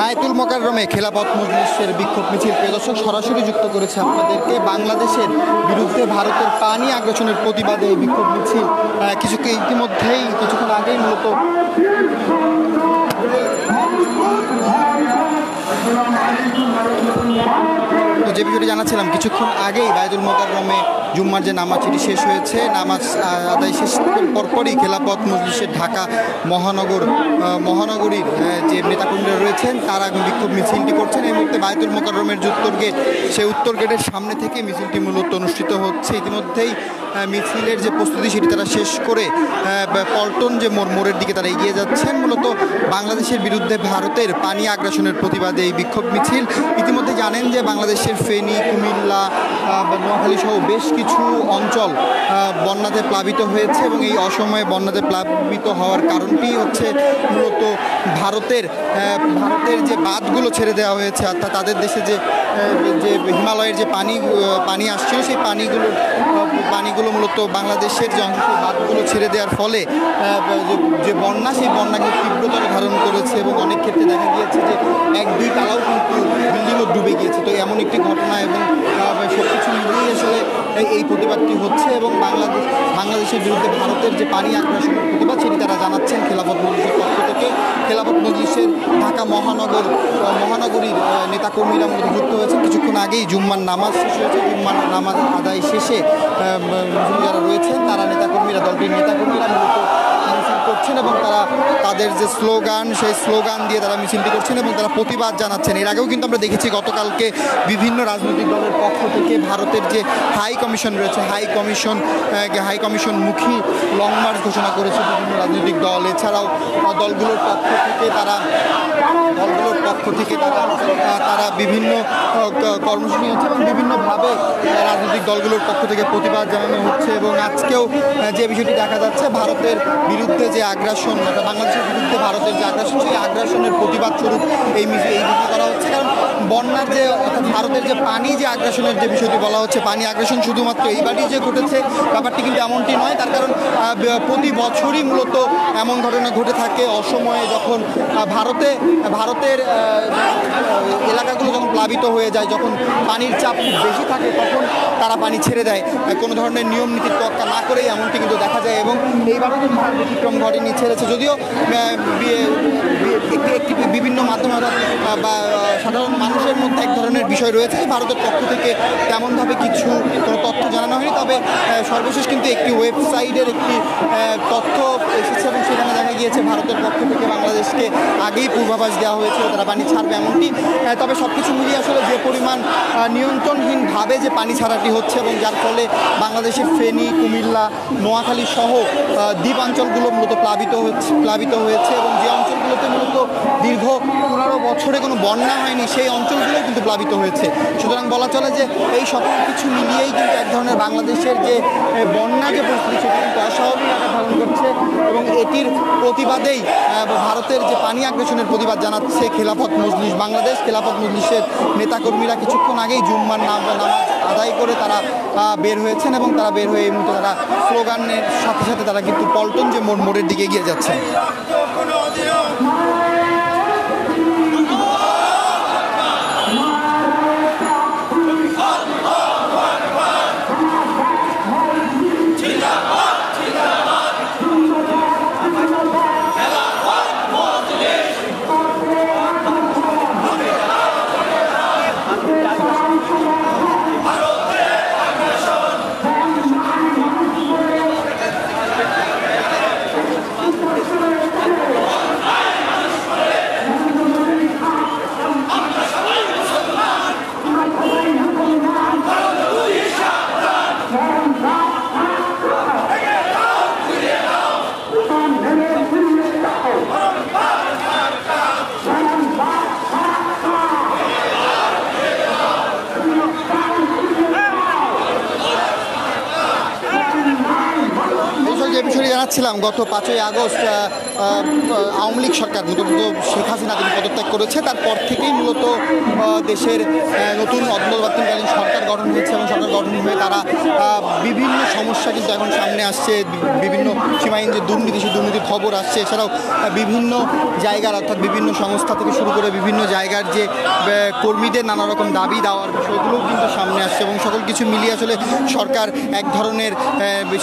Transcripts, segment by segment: বায়তুল মোকাররমে খেলাফত মজলিসের বিক্ষোভ মিছিল প্রদর্শক সরাসরি যুক্ত করেছে আপনাদেরকে। বাংলাদেশের বিরুদ্ধে ভারতের পানি আগ্রাসনের প্রতিবাদে এই বিক্ষোভ মিছিল কিছুক্ষণ আগেই মূলত যে বিষয়টি জানাচ্ছিলাম, কিছুক্ষণ আগেই বায়তুল মোকাররমে জুম্মার যে নামাজ সেটি শেষ হয়েছে। নামাজ আদায় শেষ পরপরই খেলাফত মজলিসের ঢাকা মহানগরীর যে নেতাকর্মীরা রয়েছেন তারা বিক্ষোভ মিছিলটি করছেন। এই মুহূর্তে বায়তুল মোকাররমের যে উত্তর গেট, সেই উত্তর গেটের সামনে থেকে মিছিলটি মূলত অনুষ্ঠিত হচ্ছে। ইতিমধ্যেই মিছিলের যে প্রস্তুতি সেটি তারা শেষ করে পল্টন যে মোড়ের দিকে তারা এগিয়ে যাচ্ছেন। মূলত বাংলাদেশের বিরুদ্ধে ভারতের পানি আগ্রাসনের প্রতিবাদে এই বিক্ষোভ মিছিল। ইতিমধ্যে জানেন যে বাংলাদেশের ফেনী, কুমিল্লা, নোয়াখালী সহ বেশ কিছু অঞ্চল বন্যাতে প্লাবিত হয়েছে এবং এই অসময়ে বন্যাতে প্লাবিত হওয়ার কারণটি হচ্ছে মূলত ভারতের যে বাঁধগুলো ছেড়ে দেওয়া হয়েছে, অর্থাৎ তাদের দেশে যে হিমালয়ের যে পানি আসছিল সেই পানিগুলো মূলত বাংলাদেশের যে অংশ বাঁধগুলো ছেড়ে দেওয়ার ফলে যে বন্যা, সেই বন্যাকে তীব্রতর ধারণ করেছে এবং অনেক ক্ষেত্রে দেখা গিয়েছে যে 1-2 তালাও কিন্তু বিল্ডিংও ডুবে গিয়েছে। তো এমন একটি ঘটনা এবং সব কিছু মিলিয়ে আসলে এই প্রতিবাদটি হচ্ছে এবং বাংলাদেশের বিরুদ্ধে ভারতের যে পানি আগ্রাসনের প্রতিবাদ সেটি তারা জানাচ্ছেন খেলাফত মজলিসের পক্ষ থেকে। খেলাফত মজলিসের ঢাকা মহানগরীর নেতাকর্মীরা মধ্যে যুক্ত হয়েছে। কিছুক্ষণ আগেই জুম্মার নামাজ শেষ হয়েছে। জুম্মার নামাজ আদায় শেষে যারা রয়েছেন তারা দলটির নেতাকর্মীরা মূলত মিছিল করছেন এবং তারা তাদের যে স্লোগান, সেই স্লোগান দিয়ে তারা মিছিলটি করছেন এবং তারা প্রতিবাদ জানাচ্ছেন। এর আগেও কিন্তু আমরা দেখেছি গতকালকে বিভিন্ন রাজনৈতিক দলের পক্ষ থেকে ভারতের যে হাই কমিশন রয়েছে, হাই কমিশনমুখী লং মার্চ ঘোষণা করেছে বিভিন্ন রাজনৈতিক দল। এছাড়াও দলগুলোর পক্ষ থেকে তারা বিভিন্ন কর্মসূচি হচ্ছে এবং বিভিন্নভাবে রাজনৈতিক দলগুলোর পক্ষ থেকে প্রতিবাদ জানানো হচ্ছে। এবং আজকেও যে বিষয়টি দেখা যাচ্ছে, ভারতের বিরুদ্ধে যে আগ্রাসন, বাংলাদেশের বিরুদ্ধে ভারতের যে আগ্রাসন, সেই আগ্রাসনের প্রতিবাদ স্বরূপ এই মিছিল করা হচ্ছে। কারণ বন্যার যে, অর্থাৎ ভারতের যে পানি যে আগ্রাসনের যে বিষয়টি বলা হচ্ছে, পানি আগ্রাসন শুধুমাত্র এইবারই যে ঘটেছে ব্যাপারটি কিন্তু এমনটি নয়। তার কারণ প্রতি বছরই মূলত এমন ঘটনা ঘটে থাকে। অসময়ে যখন ভারতের এলাকাগুলো যখন প্লাবিত হয়ে যায়, যখন পানির চাপ খুব বেশি থাকে, তখন তারা পানি ছেড়ে দেয় কোনো ধরনের নিয়ম নীতির তোয়াক্কা না করেই, এমনটি কিন্তু দেখা যায়। এবং এইবারও কিন্তু ব্যতিক্রম ঘটেনি, ছেড়েছে যদিও একটি বিভিন্ন মাধ্যমে বা সাধারণ মানুষের মধ্যে এক ধরনের বিষয় রয়েছে। ভারতের পক্ষ থেকে তেমনভাবে কোনো তথ্য জানানো হয়নি। তবে সর্বশেষ কিন্তু একটি ওয়েবসাইটের একটি তথ্য এসেছে এবং সেখানে দেখা গিয়েছে ভারতের পক্ষ থেকে বাংলাদেশকে আগেই পূর্বাভাস দেওয়া হয়েছিল তারা পানি ছাড়বে, এমনটি। তবে সব কিছু মিলিয়ে আসলে যে পরিমাণ নিয়ন্ত্রণহীনভাবে যে পানি ছাড়াটি হচ্ছে এবং যার ফলে বাংলাদেশের ফেনী, কুমিল্লা, নোয়াখালী সহ দ্বীপ অঞ্চলগুলো মূলত প্লাবিত হয়েছে এবং যে অঞ্চলগুলোতে মূলত দীর্ঘ 15 বছরে কোনো বন্যা হয়নি সেই অঞ্চলগুলো কিন্তু প্লাবিত হয়েছে। সুতরাং বলা চলে যে এই সকল কিছু মিলিয়েই কিন্তু এক ধরনের বাংলাদেশের যে বন্যা যে পরিস্থিতি সেটি কিন্তু অস্বাভাবিক আকার ধারণ করছে এবং এটির প্রতিবাদেই ভারতের যে পানি আগ্রাসনের প্রতিবাদ জানাচ্ছে খেলাফত মজলিস বাংলাদেশ। খেলাফত মজলিসের নেতাকর্মীরা কিছুক্ষণ আগেই জুম্মার নামাজ আদায় করে তারা বের হয়েছেন এবং তারা বের হয়ে এই মুহূর্তে তারা স্লোগানের সাথে সাথে তারা কিন্তু পল্টন যে মোড়ের দিকে এগিয়ে যাচ্ছে। যাচ্ছিলাম, গত 5ই আগস্ট আওয়ামী লীগ সরকার শেখ হাসিনা তিনি পদত্যাগ করেছে, তারপর থেকেই মূলত দেশের নতুন অন্তর্বর্তীকালীন সরকার গঠন হয়েছে এবং সরকার গঠন হয়ে তারা বিভিন্ন সমস্যা কিন্তু এখন সামনে আসছে, বিভিন্ন সীমাহীন যে দুর্নীতি, সেই দুর্নীতির খবর আসছে। এছাড়াও বিভিন্ন জায়গার অর্থাৎ বিভিন্ন সংস্থা থেকে শুরু করে বিভিন্ন জায়গার যে কর্মীদের নানা রকম দাবি দেওয়ার বিষয়গুলোও কিন্তু সামনে আসছে এবং সকল কিছু মিলিয়ে আসলে সরকার এক ধরনের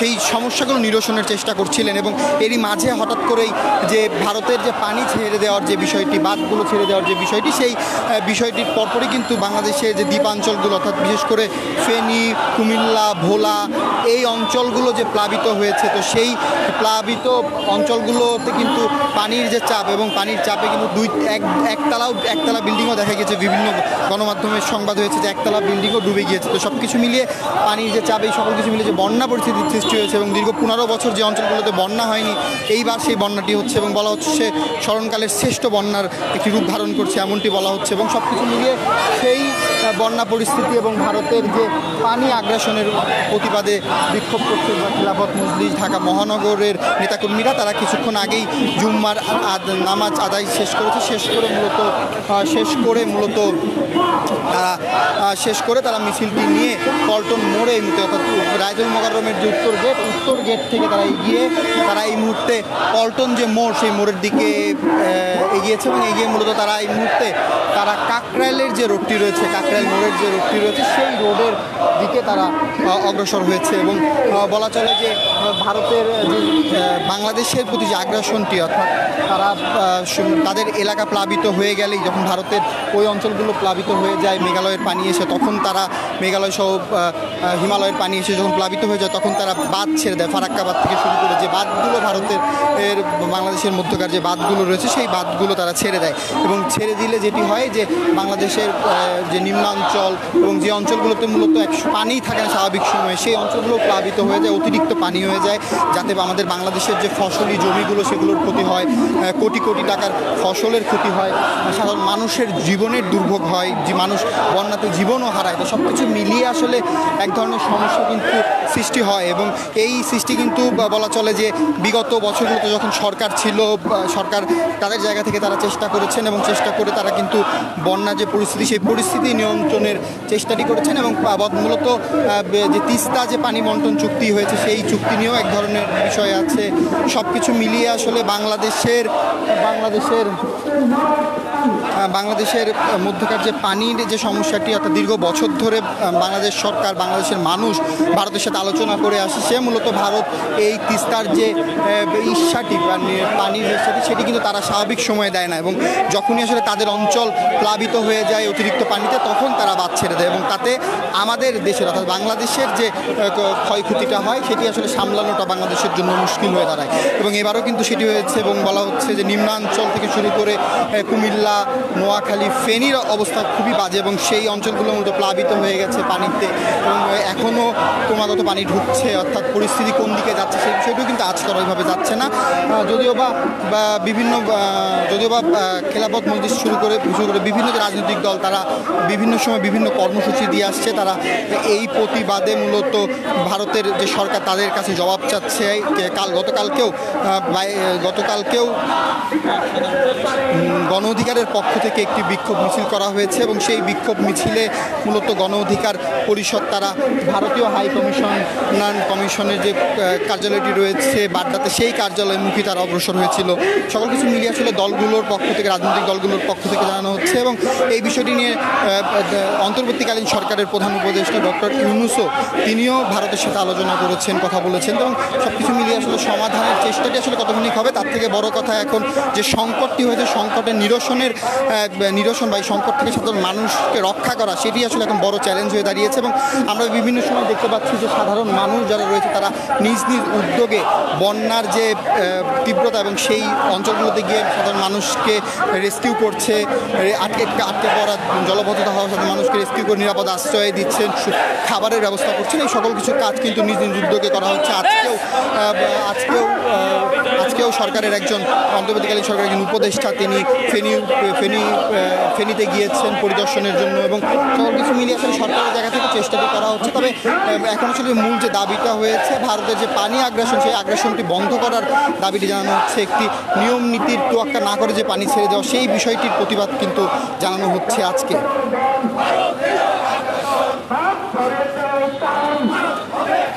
সেই সমস্যাগুলো নিরসনের চেষ্টা করছিলেন। এবং এরই মাঝে হঠাৎ করেই যে ভারতের যে পানি ছেড়ে দেওয়ার যে বিষয়টি, বাঁধগুলো ছেড়ে দেওয়ার যে বিষয়টি, সেই বিষয়টির পরপরই কিন্তু বাংলাদেশের যে দ্বীপাঞ্চলগুলো অর্থাৎ বিশেষ করে ফেনী, কুমিল্লা, ভোলা এই অঞ্চলগুলো যে প্লাবিত হয়েছে, তো সেই প্লাবিত অঞ্চলগুলোতে কিন্তু পানির যে চাপ এবং পানির চাপে কিন্তু একতলা বিল্ডিংও দেখা গেছে, বিভিন্ন গণমাধ্যমের সংবাদ হয়েছে যে একতলা বিল্ডিংও ডুবে গিয়েছে। তো সব কিছু মিলিয়ে পানির যে চাপ, এই সকল কিছু মিলিয়ে যে বন্যা পরিস্থিতির সৃষ্টি হয়েছে এবং দীর্ঘ 15 বছর যে অঞ্চলগুলোতে বন্যা হয়নি, এইবার সেই বন্যাটি হচ্ছে এবং বলা হচ্ছে স্মরণকালের শ্রেষ্ঠ বন্যার একটি রূপ ধারণ করছে, এমনটি বলা হচ্ছে। এবং সব কিছু মিলিয়ে সেই বন্যা পরিস্থিতি এবং ভারতের যে পানি আগ্রাসনের প্রতিবাদে বিক্ষোভ করছে খেলাফত মজলিস ঢাকা মহানগরের নেতাকর্মীরা। তারা কিছুক্ষণ আগেই জুম্মার নামাজ আদায় শেষ করেছে, শেষ করে তারা মিছিলটি নিয়ে পল্টন মোড়ে এই মুহূর্তে অর্থাৎ বায়তুল মোকাররমের যে উত্তর গেট থেকে তারা এগিয়ে তারা এই মুহূর্তে পল্টন যে মোড়, সেই মোড়ের দিকে এগিয়েছে এবং এগিয়ে মূলত তারা এই মুহূর্তে তারা কাকরাইলের যে রোডটি রয়েছে, কাকরাইল মোড়ের যে রোডটি রয়েছে, সেই রোডের দিকে তারা অগ্রসর হয়েছে। এবং বলা চলে যে ভারতের যে বাংলাদেশের প্রতি যে আগ্রাসনটি, অর্থাৎ তারা তাদের এলাকা প্লাবিত হয়ে গেলেই, যখন ভারতের ওই অঞ্চলগুলো প্লাবিত হয়ে যায় মেঘালয়ের পানি এসে, তখন তারা মেঘালয় সহ হিমালয়ের পানি এসে যখন প্লাবিত হয়ে যায় তখন তারা বাঁধ ছেড়ে দেয়। ফারাক্কা বাঁধ থেকে শুরু করে যে বাঁধগুলো ভারতের বাংলাদেশের মধ্যকার যে বাঁধগুলো রয়েছে, সেই বাঁধগুলো তারা ছেড়ে দেয় এবং ছেড়ে দিলে যেটি হয় যে বাংলাদেশের যে নিম্নাঞ্চল এবং যে অঞ্চলগুলোতে মূলত পানি থাকে না স্বাভাবিক সময়ে, সেই অঞ্চলগুলো প্লাবিত হয়ে যায়, অতিরিক্ত পানি হয়ে যায়, যাতে আমাদের বাংলাদেশের যে ফসলি জমিগুলো সেগুলোর ক্ষতি হয়, কোটি কোটি টাকার ফসলের ক্ষতি হয়, সাধারণ মানুষের জীবনের দুর্ভোগ হয়, যে মানুষ বন্যাতে জীবনও হারায়। তো সব কিছু মিলিয়ে আসলে এক ধরনের সমস্যা কিন্তু সৃষ্টি হয় এবং এই সৃষ্টি কিন্তু বলা চলে যে বিগত বছরগুলোতে যখন সরকার ছিল, সরকার তাদের জায়গা থেকে তারা চেষ্টা করেছেন এবং চেষ্টা করে তারা কিন্তু বন্যা যে পরিস্থিতি, সেই পরিস্থিতি নিয়ন্ত্রণের চেষ্টাটি করেছেন এবং মূলত যে তিস্তা যে পানি বন্টন চুক্তি হয়েছে, সেই চুক্তি নিয়েও এক ধরনের বিষয় আছে। সব কিছু মিলিয়ে আসলে বাংলাদেশের মধ্যকার যে পানির যে সমস্যাটি, অর্থাৎ দীর্ঘ বছর ধরে বাংলাদেশ সরকার, বাংলাদেশের মানুষ ভারতের সাথে আলোচনা করে আসছে, মূলত ভারত এই তিস্তার যে ইচ্ছাটি, পানির ইচ্ছাটি, সেটি কিন্তু তারা স্বাভাবিক সময়ে দেয় না এবং যখনই আসলে তাদের অঞ্চল প্লাবিত হয়ে যায় অতিরিক্ত পানিতে, তখন তারা বাঁধ ছেড়ে দেয় এবং তাতে আমাদের দেশের অর্থাৎ বাংলাদেশের যে ক্ষয়ক্ষতিটা হয় সেটি আসলে সামলানোটা বাংলাদেশের জন্য মুশকিল হয়ে দাঁড়ায় এবং এবারও কিন্তু সেটি হয়েছে। এবং বলা হচ্ছে যে নিম্নাঞ্চল থেকে শুরু করে কুমিল্লা, নোয়াখালী, ফেনীর অবস্থা খুবই বাজে এবং সেই অঞ্চলগুলো মূলত প্লাবিত হয়ে গেছে পানিতে এবং এখনও ক্রমাগত পানি ঢুকছে, অর্থাৎ পরিস্থিতি কোন দিকে যাচ্ছে সেই বিষয়টিও কিন্তু আজকাল ওইভাবে যাচ্ছে না। যদিও বা খেলাফত মজলিস শুরু করে বিভিন্ন রাজনৈতিক দল তারা বিভিন্ন সময় বিভিন্ন কর্মসূচি দিয়ে আসছে, তারা এই প্রতিবাদে মূলত ভারতের যে সরকার তাদের কাছে জবাব চাচ্ছে। গতকালকেও গণ অধিকারের পক্ষ থেকে একটি বিক্ষোভ মিছিল করা হয়েছে এবং সেই বিক্ষোভ মিছিলে মূলত গণ অধিকার পরিষদ তারা ভারতীয় হাই কমিশনের যে কার্যালয়টি রয়েছে বাড্ডাতে, সেই কার্যালয়মুখী তারা অগ্রসর হয়েছিল। সকল কিছু মিলিয়ে আসলে রাজনৈতিক দলগুলোর পক্ষ থেকে জানানো হচ্ছে এবং এই বিষয়টি নিয়ে অন্তর্বর্তীকালীন সরকারের প্রধান উপদেষ্টা ড. ইউনূসও তিনিও ভারতের সাথে আলোচনা করেছেন, কথা বলেছেন এবং সব কিছু মিলিয়ে আসলে সমাধানের চেষ্টাটি আসলে কতখানি হবে, তার থেকে বড় কথা এখন যে সংকটটি হয়েছে, সংকটের নিরসন বা এই সংকট থেকে সাধারণ মানুষকে রক্ষা করা, সেটি আসলে এখন বড় চ্যালেঞ্জ হয়ে দাঁড়িয়েছে। এবং আমরা বিভিন্ন সময় দেখতে পাচ্ছি যে সাধারণ মানুষ যারা রয়েছে তারা নিজ উদ্যোগে বন্যার যে তীব্রতা এবং সেই অঞ্চলগুলোতে গিয়ে সাধারণ মানুষকে রেস্কিউ করছে, আটকে পড়া জলবদ্ধতা হওয়া সাধারণ মানুষকে রেস্কিউ করে নিরাপদ আশ্রয় দিচ্ছেন, খাবারের ব্যবস্থা করছেন, এই সকল কিছু কাজ কিন্তু নিজ উদ্যোগে করা হচ্ছে। আজকেও সরকারের একজন অন্তর্বর্তীকালীন সরকারের একজন উপদেষ্টা তিনি ফেনীতে গিয়েছেন পরিদর্শনের জন্য এবং সকল কিছু মিলিয়ে আসলে সরকারের জায়গা থেকে চেষ্টাটি করা হচ্ছে। তবে এখন আসলে মূল যে দাবিটা হয়েছে ভারতের যে পানি আগ্রাসন, সেই আগ্রাসনটি বন্ধ করার দাবিটি জানানো হচ্ছে। একটি নিয়ম নীতির তোয়াক্কা না করে যে পানি ছেড়ে দেওয়া, সেই বিষয়টির প্রতিবাদ কিন্তু জানানো হচ্ছে আজকে। সংগ্রামী জনতা, আগ্রাসী ভারত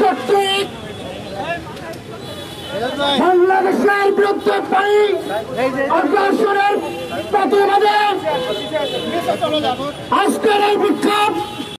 কর্তৃক বাংলাদেশের বিরুদ্ধে পানি আগ্রাসনের প্রতিবাদে আজকের এই বিক্ষোভ